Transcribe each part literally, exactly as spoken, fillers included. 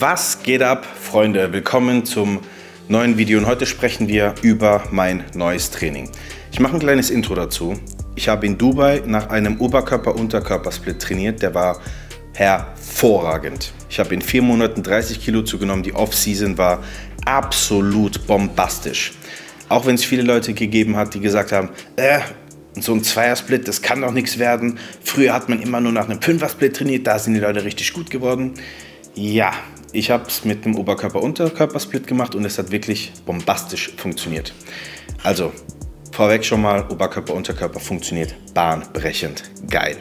Was geht ab, Freunde? Willkommen zum neuen Video und heute sprechen wir über mein neues Training. Ich mache ein kleines Intro dazu. Ich habe in Dubai nach einem Oberkörper-Unterkörper-Split trainiert, der war hervorragend. Ich habe in vier Monaten dreißig Kilo zugenommen, die Off-Season war absolut bombastisch. Auch wenn es viele Leute gegeben hat, die gesagt haben, äh, so ein Zweiersplit, das kann doch nichts werden. Früher hat man immer nur nach einem Fünfer-Split trainiert, da sind die Leute richtig gut geworden. Ja, ich habe es mit einem Oberkörper-Unterkörper-Split gemacht und es hat wirklich bombastisch funktioniert. Also vorweg schon mal, Oberkörper-Unterkörper funktioniert bahnbrechend geil.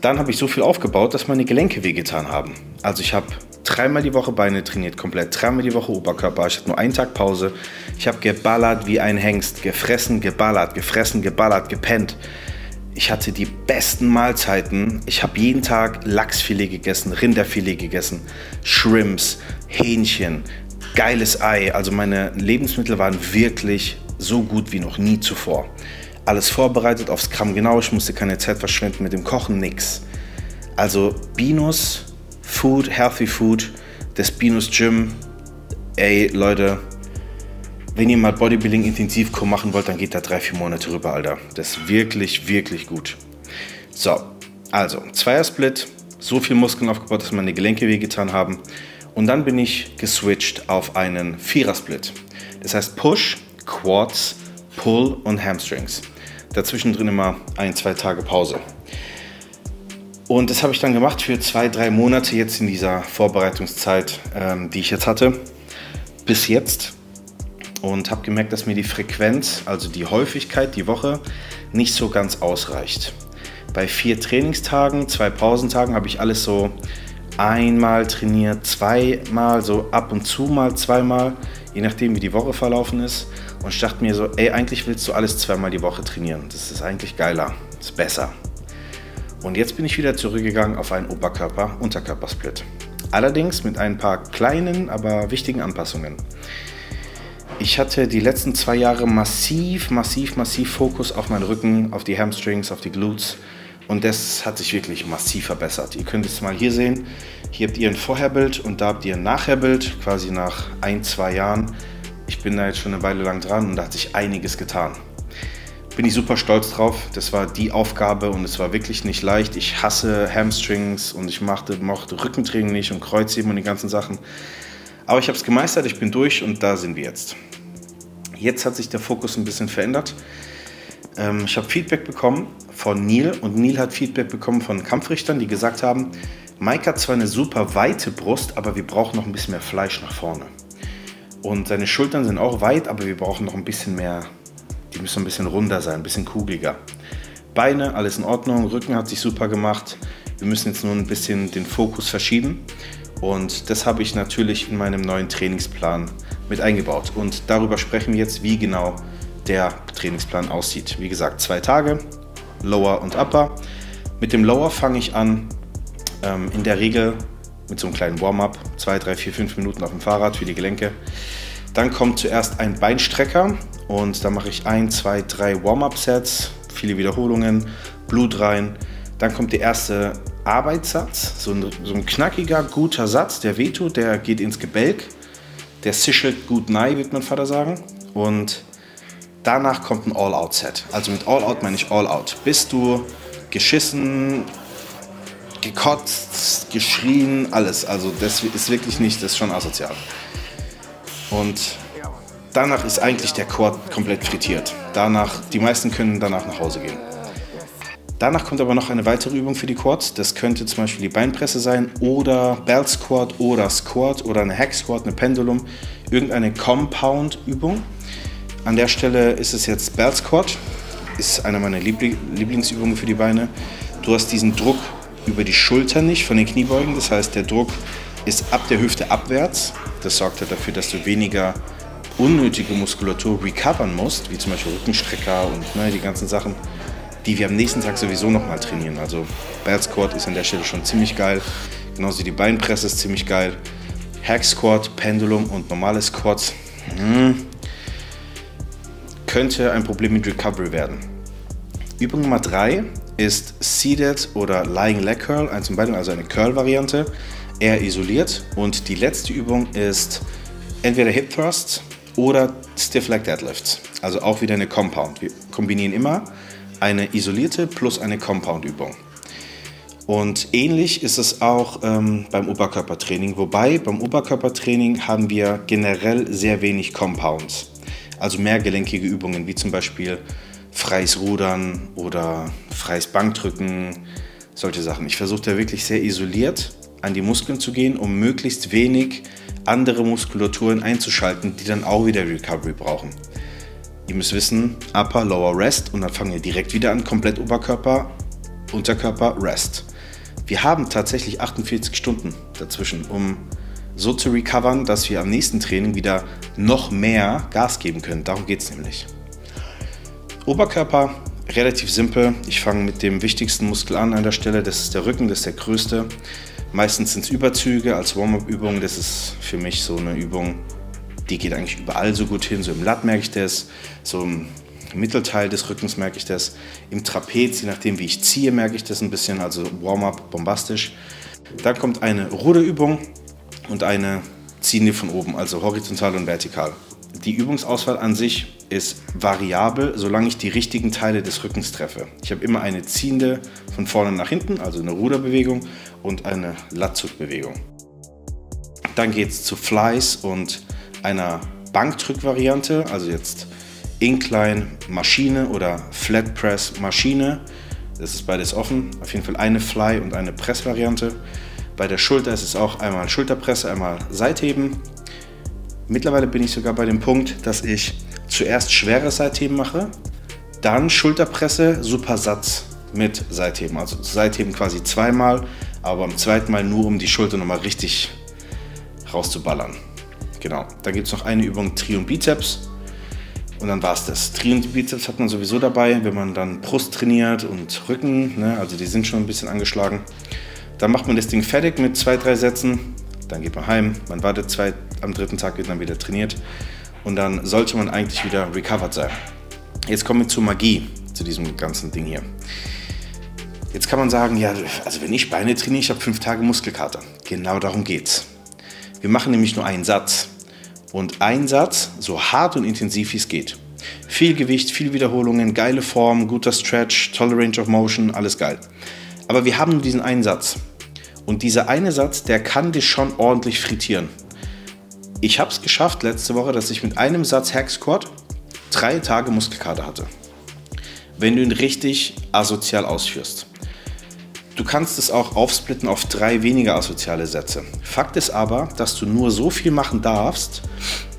Dann habe ich so viel aufgebaut, dass meine Gelenke wehgetan haben. Also ich habe dreimal die Woche Beine trainiert, komplett, dreimal die Woche Oberkörper. Ich hatte nur einen Tag Pause. Ich habe geballert wie ein Hengst, gefressen, geballert, gefressen, geballert, gepennt. Ich hatte die besten Mahlzeiten. Ich habe jeden Tag Lachsfilet gegessen, Rinderfilet gegessen, Shrimps, Hähnchen, geiles Ei. Also meine Lebensmittel waren wirklich so gut wie noch nie zuvor. Alles vorbereitet, aufs Gramm genau. Ich musste keine Zeit verschwenden mit dem Kochen, nix. Also Binus Food, Healthy Food, das Binus Gym. Ey Leute, wenn ihr mal Bodybuilding intensiv machen wollt, dann geht da drei, vier Monate rüber, Alter. Das ist wirklich, wirklich gut. So, also, Zweiersplit, so viel Muskeln aufgebaut, dass meine Gelenke wehgetan haben. Und dann bin ich geswitcht auf einen Vierersplit. Das heißt Push, Quads, Pull und Hamstrings. Dazwischen drin immer ein, zwei Tage Pause. Und das habe ich dann gemacht für zwei, drei Monate jetzt in dieser Vorbereitungszeit, ähm, die ich jetzt hatte, bis jetzt. Und habe gemerkt, dass mir die Frequenz, also die Häufigkeit, die Woche, nicht so ganz ausreicht. Bei vier Trainingstagen, zwei Pausentagen habe ich alles so einmal trainiert, zweimal, so ab und zu mal zweimal, je nachdem wie die Woche verlaufen ist. Und ich dachte mir so, ey, eigentlich willst du alles zweimal die Woche trainieren. Das ist eigentlich geiler, das ist besser. Und jetzt bin ich wieder zurückgegangen auf einen Oberkörper-Unterkörper-Split. Allerdings mit ein paar kleinen, aber wichtigen Anpassungen. Ich hatte die letzten zwei Jahre massiv, massiv, massiv Fokus auf meinen Rücken, auf die Hamstrings, auf die Glutes und das hat sich wirklich massiv verbessert. Ihr könnt es mal hier sehen, hier habt ihr ein Vorherbild und da habt ihr ein Nachherbild, quasi nach ein, zwei Jahren. Ich bin da jetzt schon eine Weile lang dran und da hat sich einiges getan. Bin ich super stolz drauf, das war die Aufgabe und es war wirklich nicht leicht. Ich hasse Hamstrings und ich machte, mochte Rückentraining nicht und Kreuzheben und die ganzen Sachen. Aber ich habe es gemeistert, ich bin durch und da sind wir jetzt. Jetzt hat sich der Fokus ein bisschen verändert. Ich habe Feedback bekommen von Neil und Neil hat Feedback bekommen von Kampfrichtern, die gesagt haben, Mike hat zwar eine super weite Brust, aber wir brauchen noch ein bisschen mehr Fleisch nach vorne. Und seine Schultern sind auch weit, aber wir brauchen noch ein bisschen mehr, die müssen ein bisschen runder sein, ein bisschen kugeliger. Beine, alles in Ordnung, Rücken hat sich super gemacht. Wir müssen jetzt nur ein bisschen den Fokus verschieben. Und das habe ich natürlich in meinem neuen Trainingsplan mit eingebaut. Und darüber sprechen wir jetzt, wie genau der Trainingsplan aussieht. Wie gesagt, zwei Tage, Lower und Upper. Mit dem Lower fange ich an, ähm, in der Regel mit so einem kleinen Warm-up, zwei, drei, vier, fünf Minuten auf dem Fahrrad für die Gelenke. Dann kommt zuerst ein Beinstrecker und da mache ich ein, zwei, drei Warm-up-Sets, viele Wiederholungen, Blut rein. Dann kommt der erste Arbeitssatz, so ein, so ein knackiger, guter Satz, der wehtut, der geht ins Gebälk, der sichelt gut nahe, wird mein Vater sagen. Und danach kommt ein All-Out-Set. Also mit All-Out meine ich All-Out. Bis du geschissen, gekotzt, geschrien, alles. Also das ist wirklich nicht, das ist schon asozial. Und danach ist eigentlich der Quad komplett frittiert. Danach, die meisten können danach nach Hause gehen. Danach kommt aber noch eine weitere Übung für die Quads. Das könnte zum Beispiel die Beinpresse sein oder Bell Squat oder Squat oder eine Hack Squat, eine Pendulum, irgendeine Compound-Übung. An der Stelle ist es jetzt Bell Squat, ist eine meiner Lieblingsübungen für die Beine. Du hast diesen Druck über die Schulter nicht von den Kniebeugen, das heißt der Druck ist ab der Hüfte abwärts. Das sorgt halt dafür, dass du weniger unnötige Muskulatur recovern musst, wie zum Beispiel Rückenstrecker und ne, die ganzen Sachen, die wir am nächsten Tag sowieso nochmal trainieren. Also Bell Squat ist an der Stelle schon ziemlich geil, genauso wie die Beinpresse ist ziemlich geil. Hack Squat, Pendulum und normale Squats hm. könnte ein Problem mit Recovery werden. Übung Nummer drei ist Seated oder Lying Leg Curl, eins und beide, also eine Curl-Variante. eher isoliert. Und die letzte Übung ist entweder Hip Thrust oder Stiff Leg Deadlifts. Also auch wieder eine Compound. Wir kombinieren immer eine isolierte plus eine Compound-Übung. Und ähnlich ist es auch ähm, beim Oberkörpertraining, wobei beim Oberkörpertraining haben wir generell sehr wenig Compounds, also mehrgelenkige Übungen wie zum Beispiel freies Rudern oder freies Bankdrücken, solche Sachen. Ich versuche da wirklich sehr isoliert an die Muskeln zu gehen, um möglichst wenig andere Muskulaturen einzuschalten, die dann auch wieder Recovery brauchen. Ihr müsst wissen, Upper, Lower Rest und dann fangen wir direkt wieder an, komplett Oberkörper, Unterkörper, Rest. Wir haben tatsächlich achtundvierzig Stunden dazwischen, um so zu recovern, dass wir am nächsten Training wieder noch mehr Gas geben können. Darum geht es nämlich. Oberkörper, relativ simpel. Ich fange mit dem wichtigsten Muskel an an der Stelle. Das ist der Rücken, das ist der größte. Meistens sind es Überzüge als Warm-up-Übung. Das ist für mich so eine Übung, die geht eigentlich überall so gut hin. So im Lat merke ich das, so im Mittelteil des Rückens merke ich das, im Trapez, je nachdem wie ich ziehe, merke ich das ein bisschen, also Warm-up, bombastisch. Dann kommt eine Ruderübung und eine ziehende von oben, also horizontal und vertikal. Die Übungsauswahl an sich ist variabel, solange ich die richtigen Teile des Rückens treffe. Ich habe immer eine ziehende von vorne nach hinten, also eine Ruderbewegung und eine Latzugbewegung. Dann geht es zu Flies und einer Bankdrückvariante, also jetzt Incline Maschine oder Flat Press Maschine. Das ist beides offen. Auf jeden Fall eine Fly und eine Press Variante. Bei der Schulter ist es auch einmal Schulterpresse, einmal Seitheben. Mittlerweile bin ich sogar bei dem Punkt, dass ich zuerst schwere Seitheben mache, dann Schulterpresse, Supersatz mit Seitheben. Also Seitheben quasi zweimal, aber beim zweiten Mal nur, um die Schulter nochmal richtig rauszuballern. Genau, dann gibt es noch eine Übung, Tri und Bizeps und dann war es das. Tri und Bizeps hat man sowieso dabei, wenn man dann Brust trainiert und Rücken, ne? Also die sind schon ein bisschen angeschlagen. Dann macht man das Ding fertig mit zwei, drei Sätzen, dann geht man heim, man wartet zwei, am dritten Tag wird dann wieder trainiert und dann sollte man eigentlich wieder recovered sein. Jetzt kommen wir zur Magie, zu diesem ganzen Ding hier. Jetzt kann man sagen, ja, also wenn ich Beine trainiere, ich habe fünf Tage Muskelkater. Genau darum geht's. Wir machen nämlich nur einen Satz. Und ein Satz, so hart und intensiv wie es geht. Viel Gewicht, viel Wiederholungen, geile Form, guter Stretch, tolle Range of Motion, alles geil. Aber wir haben nur diesen einen Satz. Und dieser eine Satz, der kann dich schon ordentlich frittieren. Ich habe es geschafft letzte Woche, dass ich mit einem Satz Hack Squat drei Tage Muskelkater hatte. Wenn du ihn richtig asozial ausführst. Du kannst es auch aufsplitten auf drei weniger asoziale Sätze. Fakt ist aber, dass du nur so viel machen darfst,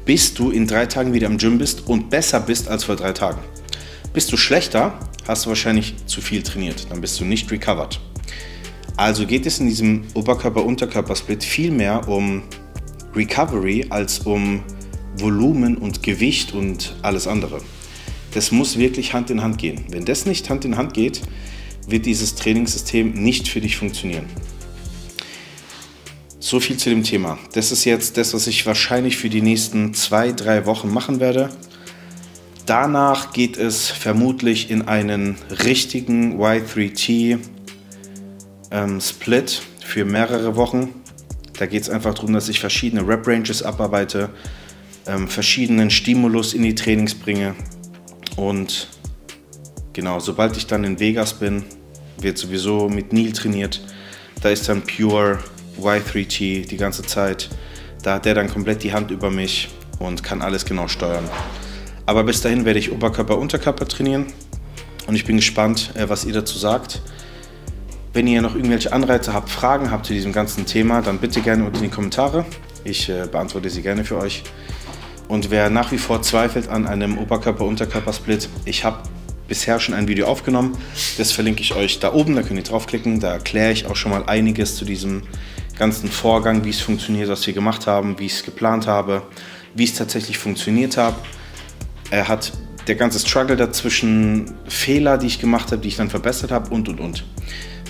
bis du in drei Tagen wieder im Gym bist und besser bist als vor drei Tagen. Bist du schlechter, hast du wahrscheinlich zu viel trainiert, dann bist du nicht recovered. Also geht es in diesem Oberkörper-Unterkörper-Split viel mehr um Recovery als um Volumen und Gewicht und alles andere. Das muss wirklich Hand in Hand gehen. Wenn das nicht Hand in Hand geht, wird dieses Trainingssystem nicht für dich funktionieren. So viel zu dem Thema. Das ist jetzt das, was ich wahrscheinlich für die nächsten zwei, drei Wochen machen werde. Danach geht es vermutlich in einen richtigen Y drei T ähm, Split für mehrere Wochen. Da geht es einfach darum, dass ich verschiedene Rep-Ranges abarbeite, ähm, verschiedenen Stimulus in die Trainings bringe und genau, sobald ich dann in Vegas bin, wird sowieso mit Neil trainiert. Da ist dann Pure Y drei T die ganze Zeit. Da hat der dann komplett die Hand über mich und kann alles genau steuern. Aber bis dahin werde ich Oberkörper, Unterkörper trainieren. Und ich bin gespannt, was ihr dazu sagt. Wenn ihr noch irgendwelche Anreize habt, Fragen habt zu diesem ganzen Thema, dann bitte gerne unten in die Kommentare. Ich beantworte sie gerne für euch. Und wer nach wie vor zweifelt an einem Oberkörper-Unterkörper-Split, ich habe bisher schon ein Video aufgenommen, das verlinke ich euch da oben, da könnt ihr draufklicken, da erkläre ich auch schon mal einiges zu diesem ganzen Vorgang, wie es funktioniert, was wir gemacht haben, wie ich es geplant habe, wie es tatsächlich funktioniert habe. Er hat der ganze Struggle dazwischen, Fehler, die ich gemacht habe, die ich dann verbessert habe und und und.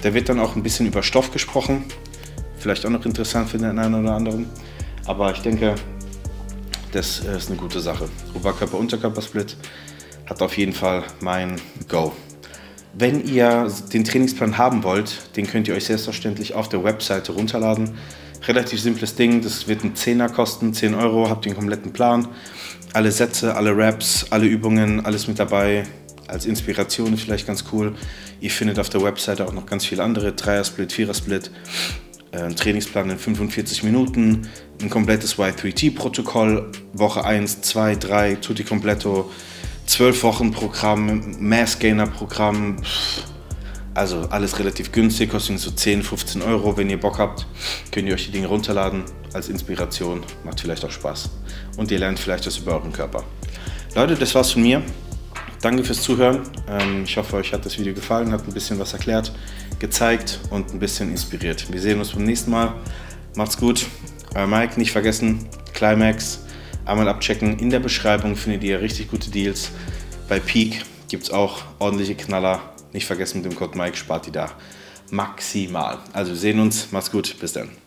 Da wird dann auch ein bisschen über Stoff gesprochen, vielleicht auch noch interessant für den einen oder anderen, aber ich denke, das ist eine gute Sache. Oberkörper-Unterkörper-Split hat auf jeden Fall mein Go. Wenn ihr den Trainingsplan haben wollt, den könnt ihr euch selbstverständlich auf der Webseite runterladen. Relativ simples Ding, das wird ein Zehner kosten, zehn Euro, habt den kompletten Plan. Alle Sätze, alle Raps, alle Übungen, alles mit dabei. Als Inspiration ist vielleicht ganz cool. Ihr findet auf der Webseite auch noch ganz viele andere, Dreier-Split, Vierer-Split, einen Trainingsplan in fünfundvierzig Minuten, ein komplettes Y drei T-Protokoll, Woche eins, zwei, drei, tutti completo, zwölf Wochen Programm, Mass-Gainer-Programm, also alles relativ günstig, kostet so zehn, fünfzehn Euro. Wenn ihr Bock habt, könnt ihr euch die Dinge runterladen als Inspiration, macht vielleicht auch Spaß und ihr lernt vielleicht was über euren Körper. Leute, das war's von mir. Danke fürs Zuhören. Ich hoffe, euch hat das Video gefallen, hat ein bisschen was erklärt, gezeigt und ein bisschen inspiriert. Wir sehen uns beim nächsten Mal. Macht's gut. Euer Mike, nicht vergessen, Climax, einmal abchecken. In der Beschreibung findet ihr richtig gute Deals. Bei Peak gibt es auch ordentliche Knaller. Nicht vergessen, mit dem Code Mike spart ihr da maximal. Also wir sehen uns. Macht's gut. Bis dann.